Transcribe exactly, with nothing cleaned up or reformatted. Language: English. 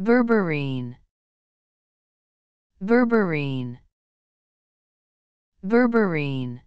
berberine, berberine, berberine.